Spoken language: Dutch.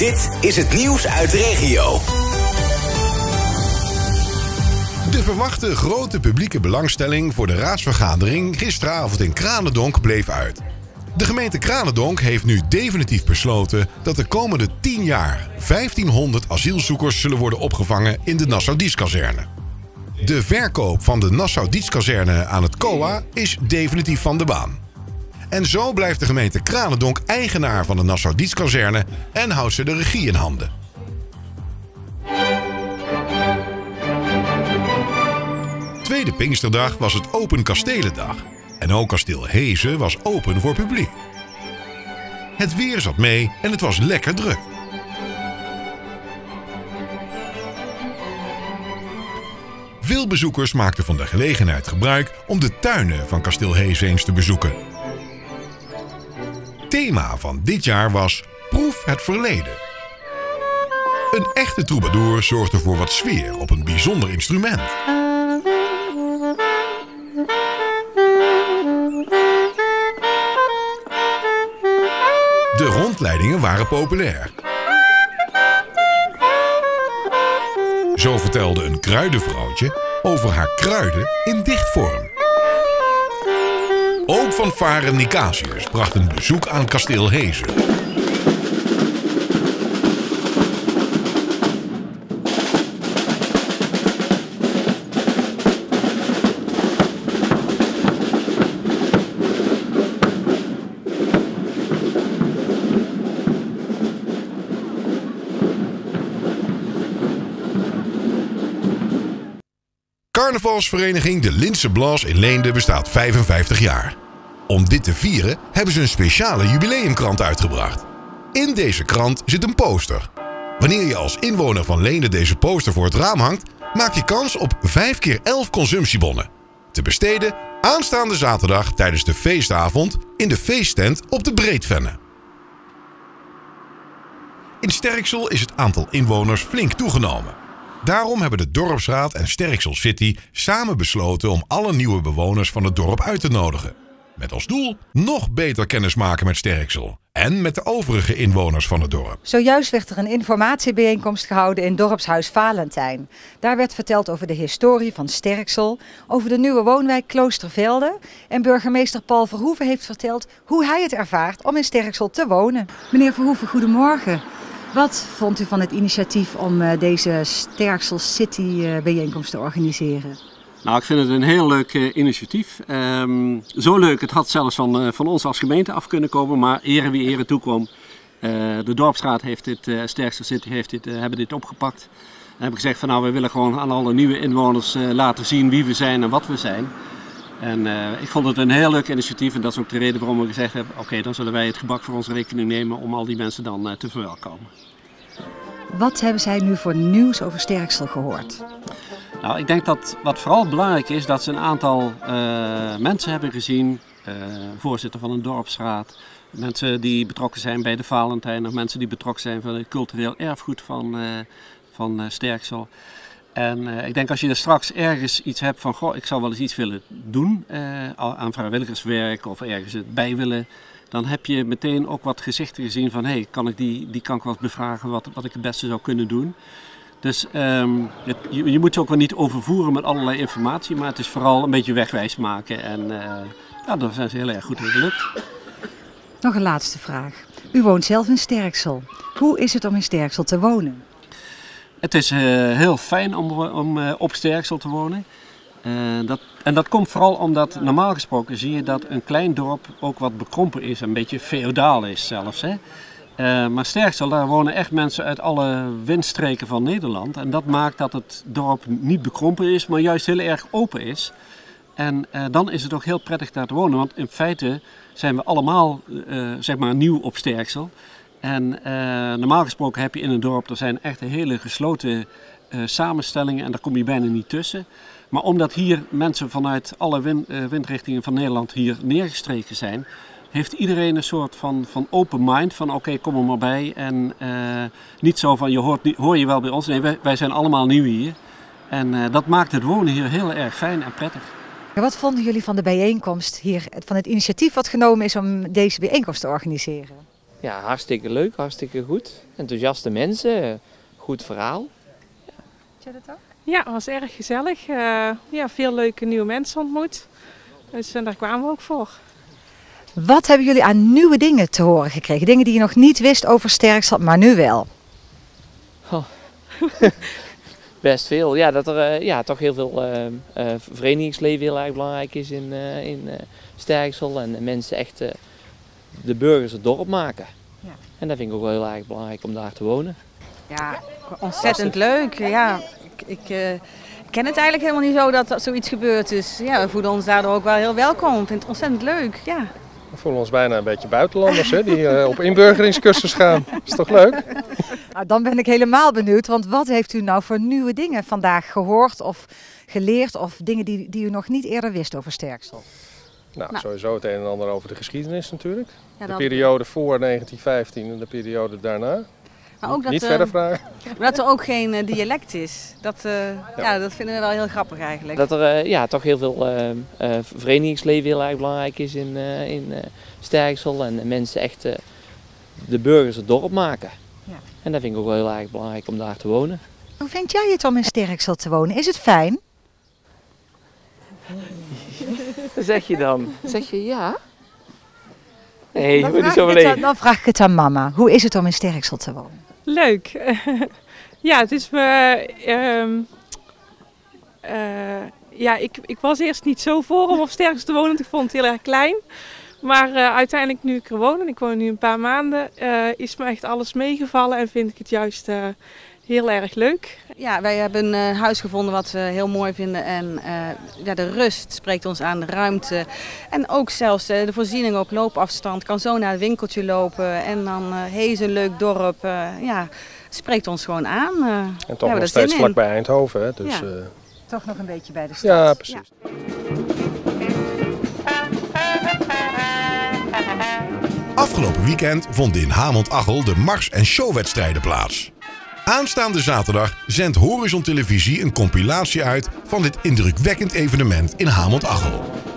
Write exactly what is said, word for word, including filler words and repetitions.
Dit is het nieuws uit de regio. De verwachte grote publieke belangstelling voor de raadsvergadering gisteravond in Cranendonck bleef uit. De gemeente Cranendonck heeft nu definitief besloten dat de komende tien jaar vijftienhonderd asielzoekers zullen worden opgevangen in de Nassau-Dietskazerne. De verkoop van de Nassau-Dietskazerne aan het C O A is definitief van de baan. En zo blijft de gemeente Cranendonck eigenaar van de Nassau-Dietskazerne en houdt ze de regie in handen. Tweede Pinksterdag was het Open Kastelendag. En ook Kasteel Heeze was open voor publiek. Het weer zat mee en het was lekker druk. Veel bezoekers maakten van de gelegenheid gebruik om de tuinen van Kasteel Heeze eens te bezoeken. Thema van dit jaar was Proef het Verleden. Een echte troubadour zorgde voor wat sfeer op een bijzonder instrument. De rondleidingen waren populair. Zo vertelde een kruidenvrouwtje over haar kruiden in dichtvorm. Ook van Varen Nicatius bracht een bezoek aan Kasteel Heeze. Carnavalsvereniging De Linse Blas in Leende bestaat vijfenvijftig jaar. Om dit te vieren hebben ze een speciale jubileumkrant uitgebracht. In deze krant zit een poster. Wanneer je als inwoner van Leende deze poster voor het raam hangt, maak je kans op vijf keer elf consumptiebonnen. Te besteden aanstaande zaterdag tijdens de feestavond in de feesttent op de Breedvenne. In Sterksel is het aantal inwoners flink toegenomen. Daarom hebben de dorpsraad en Sterksel City samen besloten om alle nieuwe bewoners van het dorp uit te nodigen. Met als doel nog beter kennismaken met Sterksel en met de overige inwoners van het dorp. Zojuist werd er een informatiebijeenkomst gehouden in dorpshuis Valentijn. Daar werd verteld over de historie van Sterksel, over de nieuwe woonwijk Kloostervelden. En burgemeester Paul Verhoeven heeft verteld hoe hij het ervaart om in Sterksel te wonen. Meneer Verhoeven, goedemorgen. Wat vond u van het initiatief om deze Sterksel City bijeenkomst te organiseren? Nou, ik vind het een heel leuk uh, initiatief. Um, zo leuk, het had zelfs van, uh, van ons als gemeente af kunnen komen, maar ere wie ere toekwam. Uh, de dorpsraad heeft dit, uh, Sterksel City heeft dit, uh, hebben dit opgepakt. En hebben gezegd van nou, we willen gewoon aan alle nieuwe inwoners uh, laten zien wie we zijn en wat we zijn. En uh, ik vond het een heel leuk initiatief en dat is ook de reden waarom we gezegd hebben, oké, okay, dan zullen wij het gebak voor onze rekening nemen om al die mensen dan uh, te verwelkomen. Wat hebben zij nu voor nieuws over Sterksel gehoord? Nou, ik denk dat wat vooral belangrijk is, dat ze een aantal uh, mensen hebben gezien. Uh, voorzitter van een dorpsraad, mensen die betrokken zijn bij de Valentijn, of mensen die betrokken zijn van het cultureel erfgoed van, uh, van uh, Sterksel. En uh, ik denk als je er straks ergens iets hebt van, goh, ik zou wel eens iets willen doen uh, aan vrijwilligerswerk of ergens het bij willen. Dan heb je meteen ook wat gezichten gezien van, hé, hey, kan ik die, die kan ik wel eens bevragen wat, wat ik het beste zou kunnen doen. Dus um, het, je, je moet ze ook wel niet overvoeren met allerlei informatie, maar het is vooral een beetje wegwijs maken. En uh, ja, daar zijn ze heel erg goed in gelukt. Nog een laatste vraag. U woont zelf in Sterksel. Hoe is het om in Sterksel te wonen? Het is uh, heel fijn om, om uh, op Sterksel te wonen. Uh, dat, en dat komt vooral omdat normaal gesproken zie je dat een klein dorp ook wat bekrompen is, een beetje feodaal is zelfs, hè. Uh, maar Sterksel, daar wonen echt mensen uit alle windstreken van Nederland. En dat maakt dat het dorp niet bekrompen is, maar juist heel erg open is. En uh, dan is het ook heel prettig daar te wonen, want in feite zijn we allemaal uh, zeg maar nieuw op Sterksel. En uh, normaal gesproken heb je in een dorp, er zijn echt hele gesloten uh, samenstellingen en daar kom je bijna niet tussen. Maar omdat hier mensen vanuit alle wind, uh, windrichtingen van Nederland hier neergestreken zijn, heeft iedereen een soort van, van open mind, van oké, okay, kom er maar bij. En uh, niet zo van, je hoort, hoor je wel bij ons. Nee, wij, wij zijn allemaal nieuw hier. En uh, dat maakt het wonen hier heel erg fijn en prettig. Wat vonden jullie van de bijeenkomst hier, van het initiatief wat genomen is om deze bijeenkomst te organiseren? ja, hartstikke leuk, hartstikke goed. Enthousiaste mensen, goed verhaal. Ja. Had jij dat ook? Ja, het was erg gezellig. Uh, ja, veel leuke nieuwe mensen ontmoet. Dus uh, daar kwamen we ook voor. Wat hebben jullie aan nieuwe dingen te horen gekregen? Dingen die je nog niet wist over Sterksel, maar nu wel. Oh. Best veel. Ja, dat er uh, ja, toch heel veel uh, uh, verenigingsleven heel erg belangrijk is in, uh, in uh, Sterksel. En mensen echt uh, de burgers het dorp maken. Ja. En dat vind ik ook wel heel erg belangrijk om daar te wonen. Ja, ontzettend leuk. Ja, ik, ik uh, ken het eigenlijk helemaal niet zo dat, dat zoiets gebeurt. Dus ja, we voelen ons daardoor ook wel heel welkom. Ik vind het ontzettend leuk. Ja. We voelen ons bijna een beetje buitenlanders hè, die uh, op inburgeringscursus gaan. Is toch leuk? Nou, dan ben ik helemaal benieuwd, want wat heeft u nou voor nieuwe dingen vandaag gehoord of geleerd of dingen die, die u nog niet eerder wist over Sterksel? Nou, nou, sowieso het een en ander over de geschiedenis natuurlijk. Ja, de periode voor negentien vijftien en de periode daarna. Maar ook dat, niet uh, verder vragen. Maar dat er ook geen uh, dialect is. Dat, uh, ja. Ja, dat vinden we wel heel grappig eigenlijk. Dat er uh, ja, toch heel veel uh, uh, verenigingsleven heel erg belangrijk is in, uh, in uh, Sterksel. En mensen echt uh, de burgers het dorp maken. Ja. En dat vind ik ook wel heel erg belangrijk om daar te wonen. Hoe vind jij het om in Sterksel te wonen? Is het fijn? Zeg je dan? Zeg je ja? Nee, dan, vraag zo aan, dan vraag ik het aan mama. Hoe is het om in Sterksel te wonen? Leuk. Ja, het is me. Um, uh, ja, ik, ik was eerst niet zo voor om op Sterksel te wonen, want ik vond het heel erg klein. Maar uh, uiteindelijk, nu ik er woon, en ik woon nu een paar maanden, uh, is me echt alles meegevallen en vind ik het juist uh, heel erg leuk. Ja, wij hebben een uh, huis gevonden wat we heel mooi vinden en uh, ja, de rust spreekt ons aan, de ruimte. En ook zelfs uh, de voorziening op loopafstand, kan zo naar het winkeltje lopen en dan uh, Heeze, een leuk dorp, uh, ja, spreekt ons gewoon aan. Uh, en toch nog steeds vlakbij Eindhoven, hè? Dus, ja. uh... Toch nog een beetje bij de stad. Ja, precies. Ja. Afgelopen weekend vonden in Hamont-Achel de Mars en Showwedstrijden plaats. Aanstaande zaterdag zendt Horizon Televisie een compilatie uit van dit indrukwekkend evenement in Hamont-Achel.